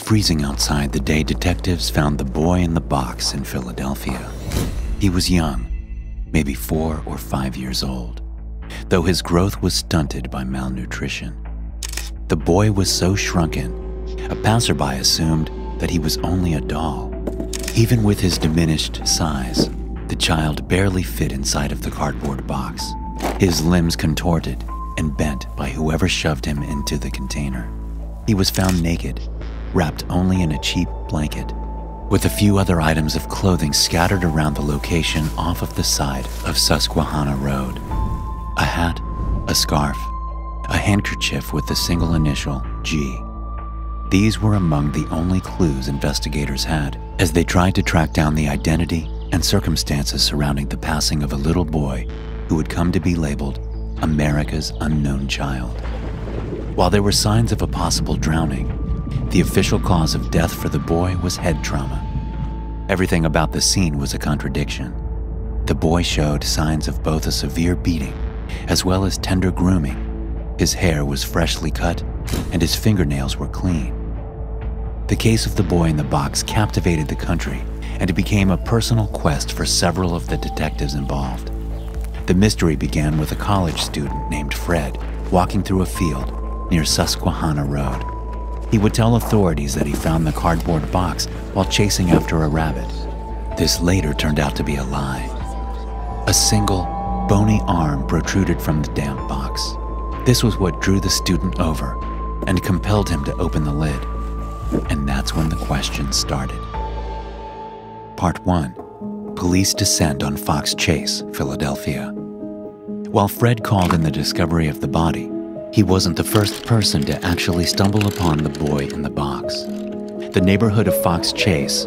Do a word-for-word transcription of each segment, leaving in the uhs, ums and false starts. was freezing outside the day detectives found the boy in the box in Philadelphia. He was young, maybe four or five years old, though his growth was stunted by malnutrition. The boy was so shrunken, a passerby assumed that he was only a doll. Even with his diminished size, the child barely fit inside of the cardboard box, his limbs contorted and bent by whoever shoved him into the container. He was found naked, wrapped only in a cheap blanket, with a few other items of clothing scattered around the location off of the side of Susquehanna Road. A hat, a scarf, a handkerchief with the single initial G. These were among the only clues investigators had as they tried to track down the identity and circumstances surrounding the passing of a little boy who had come to be labeled America's Unknown Child. While there were signs of a possible drowning, the official cause of death for the boy was head trauma. Everything about the scene was a contradiction. The boy showed signs of both a severe beating as well as tender grooming. His hair was freshly cut and his fingernails were clean. The case of the boy in the box captivated the country, and it became a personal quest for several of the detectives involved. The mystery began with a college student named Fred walking through a field near Susquehanna Road. He would tell authorities that he found the cardboard box while chasing after a rabbit. This later turned out to be a lie. A single, bony arm protruded from the damp box. This was what drew the student over and compelled him to open the lid. And that's when the question started. Part one. Police descend on Fox Chase, Philadelphia. While Fred called in the discovery of the body, he wasn't the first person to actually stumble upon the boy in the box. The neighborhood of Fox Chase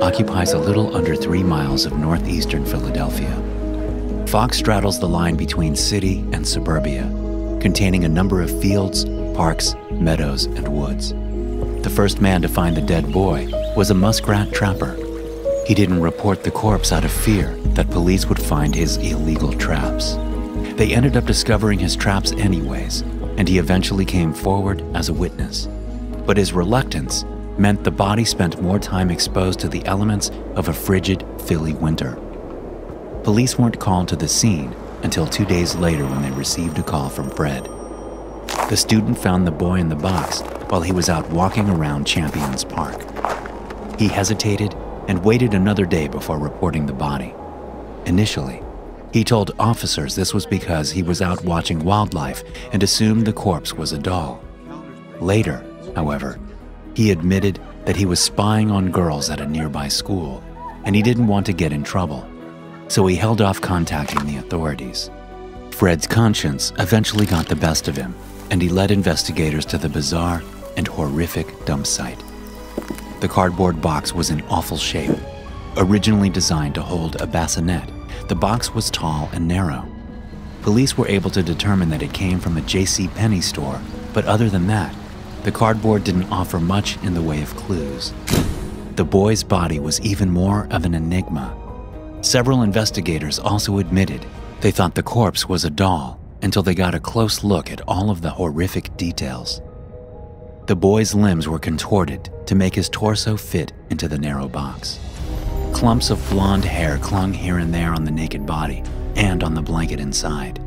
occupies a little under three miles of northeastern Philadelphia. Fox straddles the line between city and suburbia, containing a number of fields, parks, meadows, and woods. The first man to find the dead boy was a muskrat trapper. He didn't report the corpse out of fear that police would find his illegal traps. They ended up discovering his traps anyways, and he eventually came forward as a witness. But his reluctance meant the body spent more time exposed to the elements of a frigid Philly winter. Police weren't called to the scene until two days later when they received a call from Fred. The student found the boy in the box while he was out walking around Champions Park. He hesitated and waited another day before reporting the body. Initially, he told officers this was because he was out watching wildlife and assumed the corpse was a doll. Later, however, he admitted that he was spying on girls at a nearby school, and he didn't want to get in trouble, so he held off contacting the authorities. Fred's conscience eventually got the best of him, and he led investigators to the bizarre and horrific dump site. The cardboard box was in awful shape. Originally designed to hold a bassinet, the box was tall and narrow. Police were able to determine that it came from a JCPenney store, but other than that, the cardboard didn't offer much in the way of clues. The boy's body was even more of an enigma. Several investigators also admitted they thought the corpse was a doll until they got a close look at all of the horrific details. The boy's limbs were contorted to make his torso fit into the narrow box. Clumps of blonde hair clung here and there on the naked body and on the blanket inside.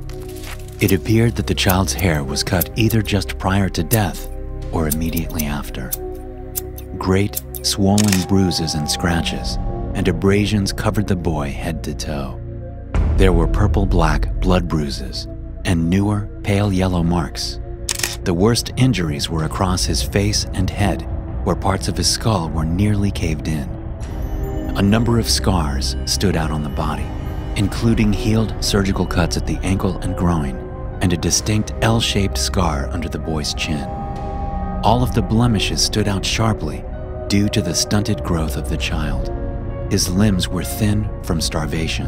It appeared that the child's hair was cut either just prior to death or immediately after. Great, swollen bruises and scratches and abrasions covered the boy head to toe. There were purple-black blood bruises and newer, pale yellow marks. The worst injuries were across his face and head, where parts of his skull were nearly caved in. A number of scars stood out on the body, including healed surgical cuts at the ankle and groin, and a distinct L-shaped scar under the boy's chin. All of the blemishes stood out sharply due to the stunted growth of the child. His limbs were thin from starvation.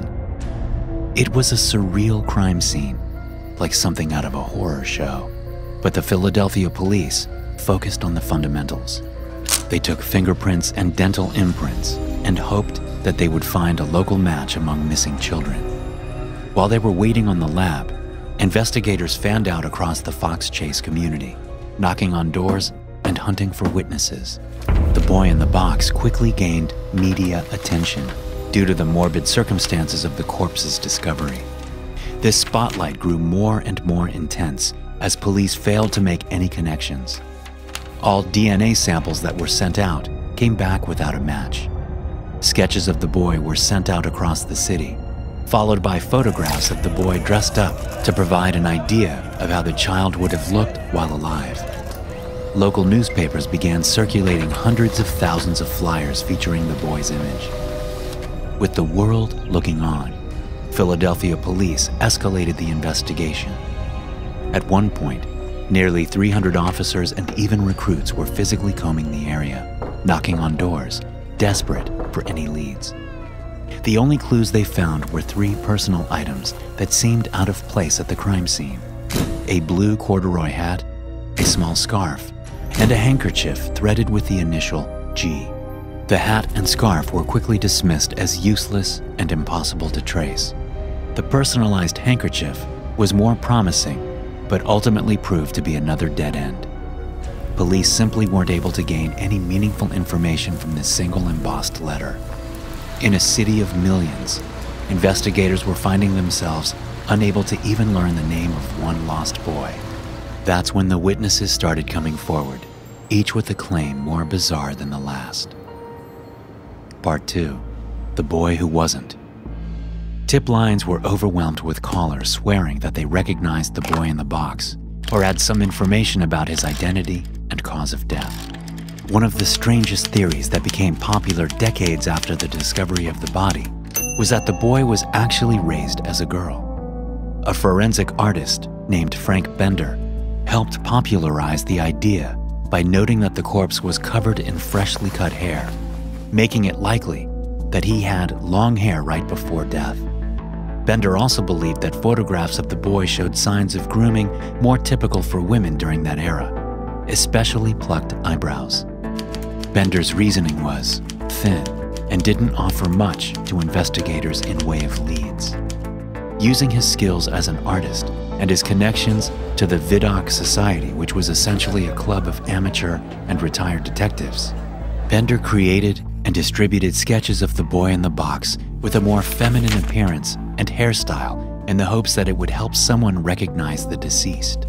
It was a surreal crime scene, like something out of a horror show. But the Philadelphia police focused on the fundamentals. They took fingerprints and dental imprints and hoped that they would find a local match among missing children. While they were waiting on the lab, investigators fanned out across the Fox Chase community, knocking on doors and hunting for witnesses. The Boy in the Box quickly gained media attention due to the morbid circumstances of the corpse's discovery. This spotlight grew more and more intense as police failed to make any connections. All D N A samples that were sent out came back without a match. Sketches of the boy were sent out across the city, followed by photographs of the boy dressed up to provide an idea of how the child would have looked while alive. Local newspapers began circulating hundreds of thousands of flyers featuring the boy's image. With the world looking on, Philadelphia police escalated the investigation. At one point, nearly three hundred officers and even recruits were physically combing the area, knocking on doors, desperate for any leads. The only clues they found were three personal items that seemed out of place at the crime scene: a blue corduroy hat, a small scarf, and a handkerchief threaded with the initial G. The hat and scarf were quickly dismissed as useless and impossible to trace. The personalized handkerchief was more promising, but ultimately proved to be another dead end. Police simply weren't able to gain any meaningful information from this single embossed letter. In a city of millions, investigators were finding themselves unable to even learn the name of one lost boy. That's when the witnesses started coming forward, each with a claim more bizarre than the last. Part two, The Boy Who Wasn't. Tip lines were overwhelmed with callers swearing that they recognized the boy in the box or had some information about his identity and cause of death. One of the strangest theories that became popular decades after the discovery of the body was that the boy was actually raised as a girl. A forensic artist named Frank Bender helped popularize the idea by noting that the corpse was covered in freshly cut hair, making it likely that he had long hair right before death. Bender also believed that photographs of the boy showed signs of grooming more typical for women during that era, especially plucked eyebrows. Bender's reasoning was thin and didn't offer much to investigators in way of leads. Using his skills as an artist and his connections to the Vidocq Society, which was essentially a club of amateur and retired detectives, Bender created and distributed sketches of the boy in the box with a more feminine appearance and hairstyle in the hopes that it would help someone recognize the deceased.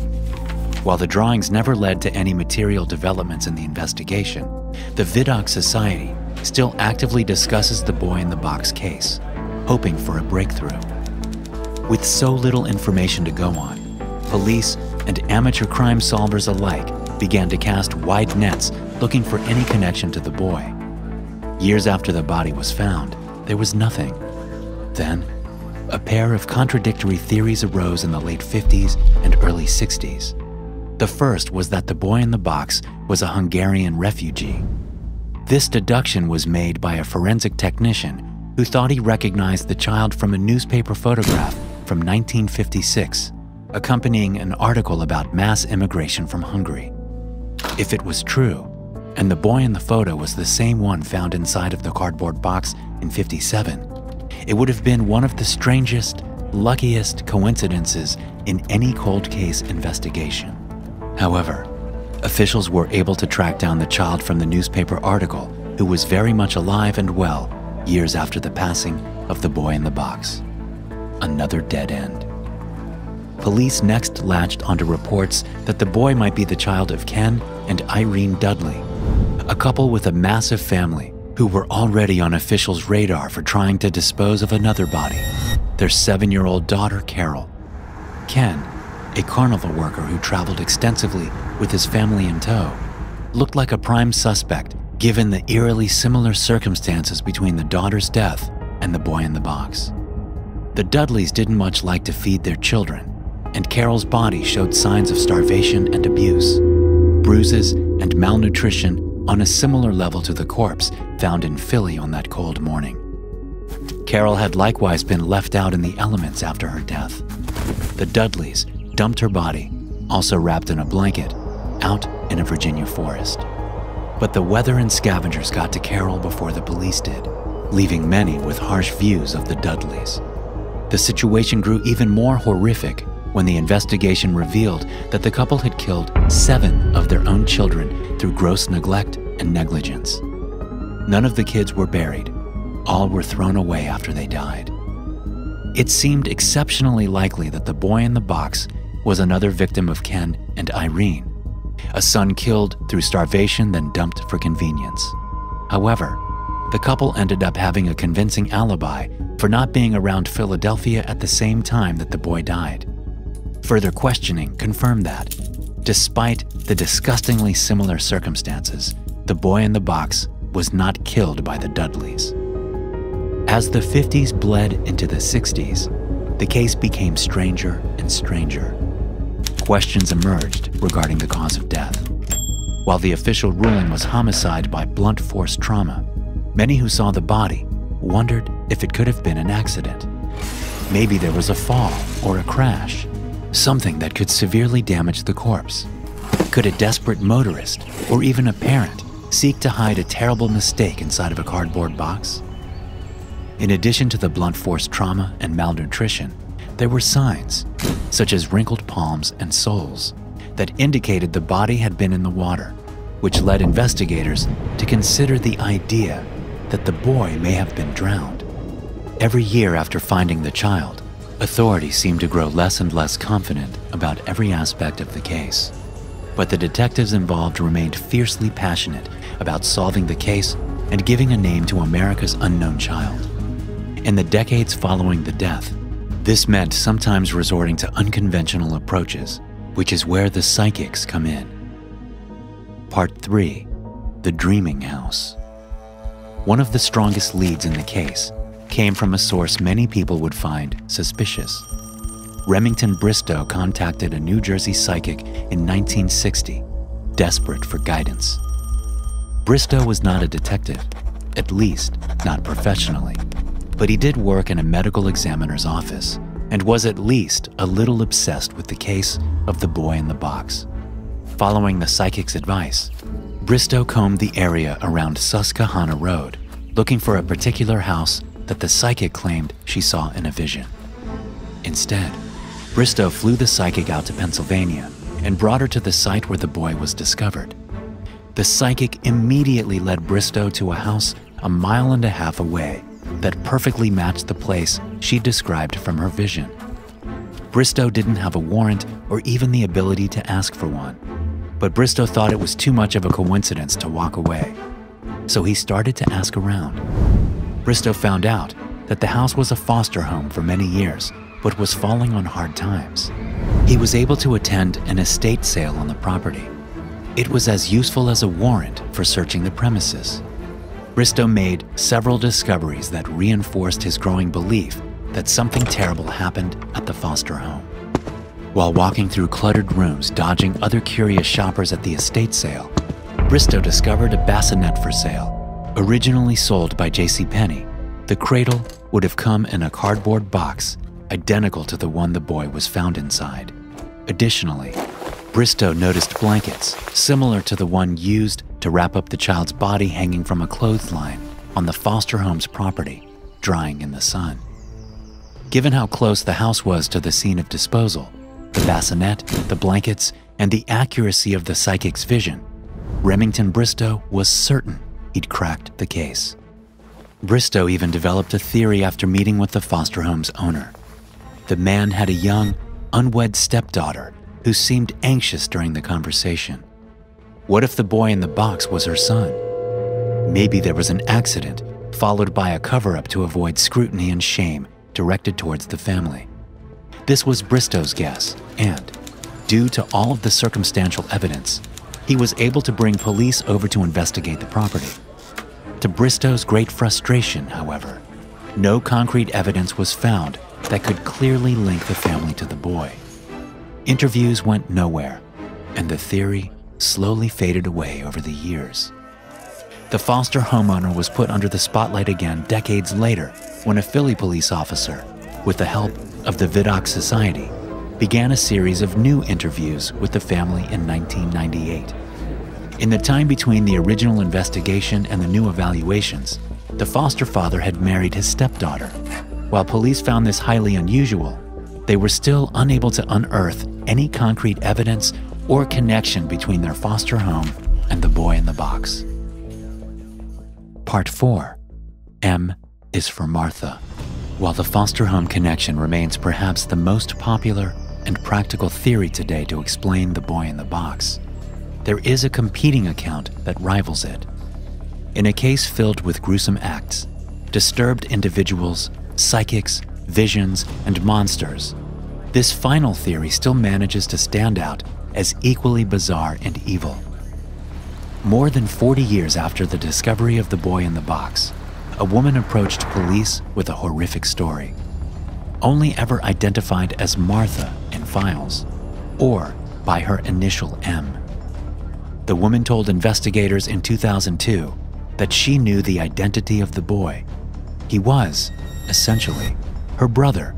While the drawings never led to any material developments in the investigation, the Vidocq Society still actively discusses the boy in the box case, hoping for a breakthrough. With so little information to go on, police and amateur crime solvers alike began to cast wide nets looking for any connection to the boy. Years after the body was found, there was nothing. Then, a pair of contradictory theories arose in the late fifties and early sixties. The first was that the boy in the box was a Hungarian refugee. This deduction was made by a forensic technician who thought he recognized the child from a newspaper photograph from nineteen fifty-six, accompanying an article about mass immigration from Hungary. If it was true, and the boy in the photo was the same one found inside of the cardboard box in fifty-seven, it would have been one of the strangest, luckiest coincidences in any cold case investigation. However, officials were able to track down the child from the newspaper article, who was very much alive and well years after the passing of the boy in the box. Another dead end. Police next latched onto reports that the boy might be the child of Ken and Irene Dudley, a couple with a massive family who were already on officials' radar for trying to dispose of another body, their seven-year-old daughter, Carol. Ken, a carnival worker who traveled extensively with his family in tow, looked like a prime suspect given the eerily similar circumstances between the daughter's death and the boy in the box. The Dudleys didn't much like to feed their children, and Carol's body showed signs of starvation and abuse, bruises and malnutrition on a similar level to the corpse found in Philly on that cold morning. Carol had likewise been left out in the elements after her death. The Dudleys dumped her body, also wrapped in a blanket, out in a Virginia forest. But the weather and scavengers got to Carol before the police did, leaving many with harsh views of the Dudleys. The situation grew even more horrific when the investigation revealed that the couple had killed seven of their own children through gross neglect and negligence. None of the kids were buried. All were thrown away after they died. It seemed exceptionally likely that the boy in the box was another victim of Ken and Irene, a son killed through starvation then dumped for convenience. However, the couple ended up having a convincing alibi for not being around Philadelphia at the same time that the boy died. Further questioning confirmed that, despite the disgustingly similar circumstances, the boy in the box was not killed by the Dudleys. As the fifties bled into the sixties, the case became stranger and stranger. Questions emerged regarding the cause of death. While the official ruling was homicide by blunt force trauma, many who saw the body wondered if it could have been an accident. Maybe there was a fall or a crash, something that could severely damage the corpse. Could a desperate motorist or even a parent seek to hide a terrible mistake inside of a cardboard box? In addition to the blunt force trauma and malnutrition, there were signs, such as wrinkled palms and soles, that indicated the body had been in the water, which led investigators to consider the idea that the boy may have been drowned. Every year after finding the child, authorities seemed to grow less and less confident about every aspect of the case. But the detectives involved remained fiercely passionate about solving the case and giving a name to America's unknown child. In the decades following the death, this meant sometimes resorting to unconventional approaches, which is where the psychics come in. Part three. The Dreaming House. One of the strongest leads in the case came from a source many people would find suspicious. Remington Bristow contacted a New Jersey psychic in nineteen sixty, desperate for guidance. Bristow was not a detective, at least not professionally. But he did work in a medical examiner's office and was at least a little obsessed with the case of the boy in the box. Following the psychic's advice, Bristow combed the area around Susquehanna Road, looking for a particular house that the psychic claimed she saw in a vision. Instead, Bristow flew the psychic out to Pennsylvania and brought her to the site where the boy was discovered. The psychic immediately led Bristow to a house a mile and a half away that perfectly matched the place she described from her vision. Bristow didn't have a warrant or even the ability to ask for one, but Bristow thought it was too much of a coincidence to walk away. So he started to ask around. Bristow found out that the house was a foster home for many years, but was falling on hard times. He was able to attend an estate sale on the property. It was as useful as a warrant for searching the premises. Bristow made several discoveries that reinforced his growing belief that something terrible happened at the foster home. While walking through cluttered rooms, dodging other curious shoppers at the estate sale, Bristow discovered a bassinet for sale, originally sold by JCPenney. The cradle would have come in a cardboard box identical to the one the boy was found inside. Additionally, Bristow noticed blankets similar to the one used to wrap up the child's body hanging from a clothesline on the foster home's property, drying in the sun. Given how close the house was to the scene of disposal, the bassinet, the blankets, and the accuracy of the psychic's vision, Remington Bristow was certain he'd cracked the case. Bristow even developed a theory after meeting with the foster home's owner. The man had a young, unwed stepdaughter who seemed anxious during the conversation. What if the boy in the box was her son? Maybe there was an accident, followed by a cover-up to avoid scrutiny and shame directed towards the family. This was Bristow's guess, and due to all of the circumstantial evidence, he was able to bring police over to investigate the property. To Bristow's great frustration, however, no concrete evidence was found that could clearly link the family to the boy. Interviews went nowhere, and the theory slowly faded away over the years. The foster homeowner was put under the spotlight again decades later when a Philly police officer, with the help of the Vidocq Society, began a series of new interviews with the family in nineteen ninety-eight. In the time between the original investigation and the new evaluations, the foster father had married his stepdaughter. While police found this highly unusual, they were still unable to unearth any concrete evidence or connection between their foster home and the boy in the box. Part four, M is for Martha. While the foster home connection remains perhaps the most popular and practical theory today to explain the boy in the box, there is a competing account that rivals it. In a case filled with gruesome acts, disturbed individuals, psychics, visions, and monsters, this final theory still manages to stand out as equally bizarre and evil. More than forty years after the discovery of the boy in the box, a woman approached police with a horrific story, only ever identified as Martha in files, or by her initial M. The woman told investigators in two thousand two that she knew the identity of the boy. He was, essentially, her brother,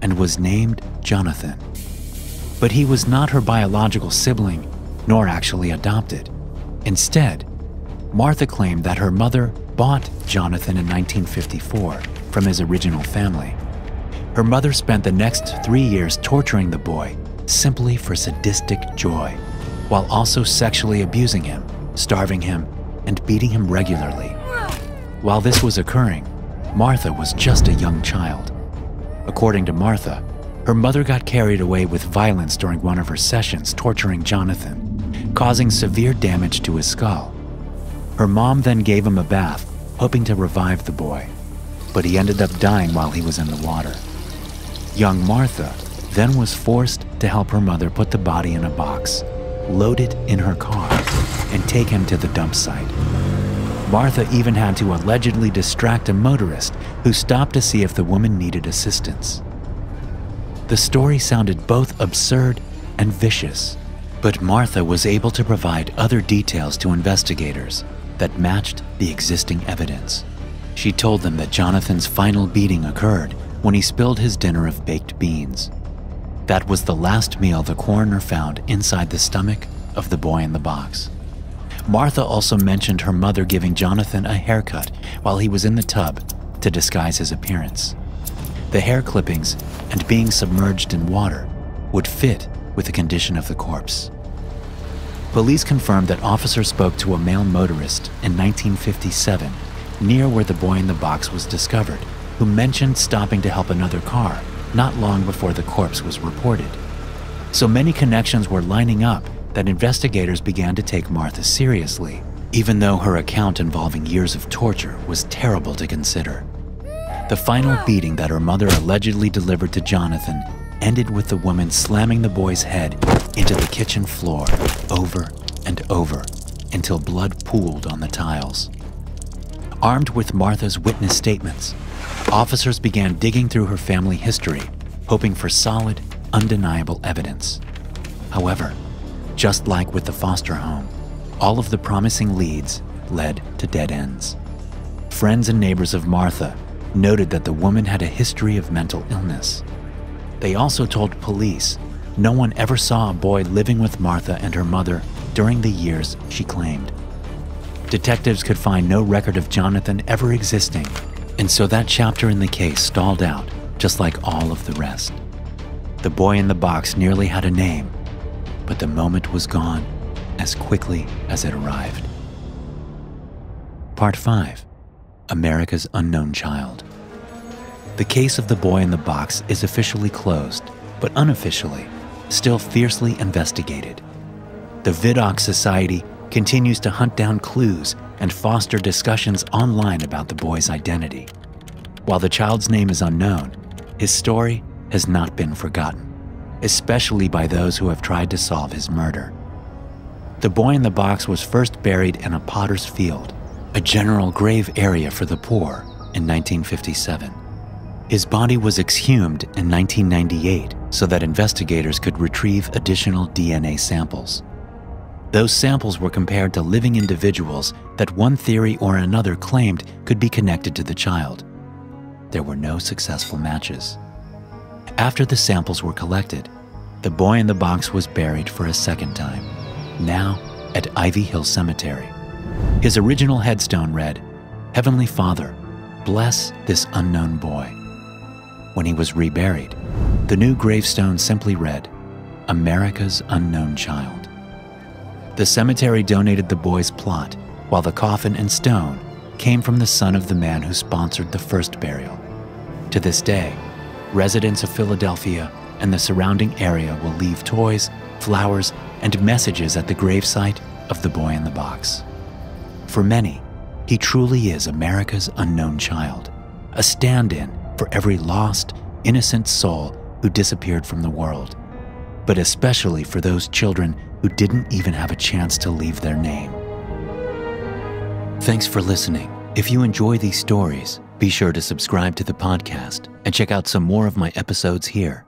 and was named Jonathan. But he was not her biological sibling, nor actually adopted. Instead, Martha claimed that her mother bought Jonathan in nineteen fifty-four from his original family. Her mother spent the next three years torturing the boy simply for sadistic joy, while also sexually abusing him, starving him, and beating him regularly. While this was occurring, Martha was just a young child. According to Martha, her mother got carried away with violence during one of her sessions torturing Jonathan, causing severe damage to his skull. Her mom then gave him a bath, hoping to revive the boy, but he ended up dying while he was in the water. Young Martha then was forced to help her mother put the body in a box, load it in her car, and take him to the dump site. Martha even had to allegedly distract a motorist who stopped to see if the woman needed assistance. The story sounded both absurd and vicious, but Martha was able to provide other details to investigators that matched the existing evidence. She told them that Jonathan's final beating occurred when he spilled his dinner of baked beans. That was the last meal the coroner found inside the stomach of the boy in the box. Martha also mentioned her mother giving Jonathan a haircut while he was in the tub to disguise his appearance. The hair clippings and being submerged in water would fit with the condition of the corpse. Police confirmed that officers spoke to a male motorist in nineteen fifty-seven near where the boy in the box was discovered, who mentioned stopping to help another car not long before the corpse was reported. So many connections were lining up that investigators began to take Martha seriously, even though her account involving years of torture was terrible to consider. The final beating that her mother allegedly delivered to Jonathan ended with the woman slamming the boy's head into the kitchen floor over and over until blood pooled on the tiles. Armed with Martha's witness statements, officers began digging through her family history, hoping for solid, undeniable evidence. However, just like with the foster home, all of the promising leads led to dead ends. Friends and neighbors of Martha noted that the woman had a history of mental illness. They also told police no one ever saw a boy living with Martha and her mother during the years she claimed. Detectives could find no record of Jonathan ever existing, and so that chapter in the case stalled out, just like all of the rest. The boy in the box nearly had a name, but the moment was gone as quickly as it arrived. Part five. America's Unknown Child. The case of the boy in the box is officially closed, but unofficially, still fiercely investigated. The Vidocq Society continues to hunt down clues and foster discussions online about the boy's identity. While the child's name is unknown, his story has not been forgotten, especially by those who have tried to solve his murder. The boy in the box was first buried in a potter's field, a general grave area for the poor, in nineteen fifty-seven. His body was exhumed in nineteen ninety-eight so that investigators could retrieve additional D N A samples. Those samples were compared to living individuals that one theory or another claimed could be connected to the child. There were no successful matches. After the samples were collected, the boy in the box was buried for a second time, now at Ivy Hill Cemetery. His original headstone read, "Heavenly Father, bless this unknown boy." When he was reburied, the new gravestone simply read, "America's Unknown Child." The cemetery donated the boy's plot, while the coffin and stone came from the son of the man who sponsored the first burial. To this day, residents of Philadelphia and the surrounding area will leave toys, flowers, and messages at the gravesite of the Boy in the Box. For many, he truly is America's unknown child, a stand-in for every lost, innocent soul who disappeared from the world, but especially for those children who didn't even have a chance to leave their name. Thanks for listening. If you enjoy these stories, be sure to subscribe to the podcast and check out some more of my episodes here.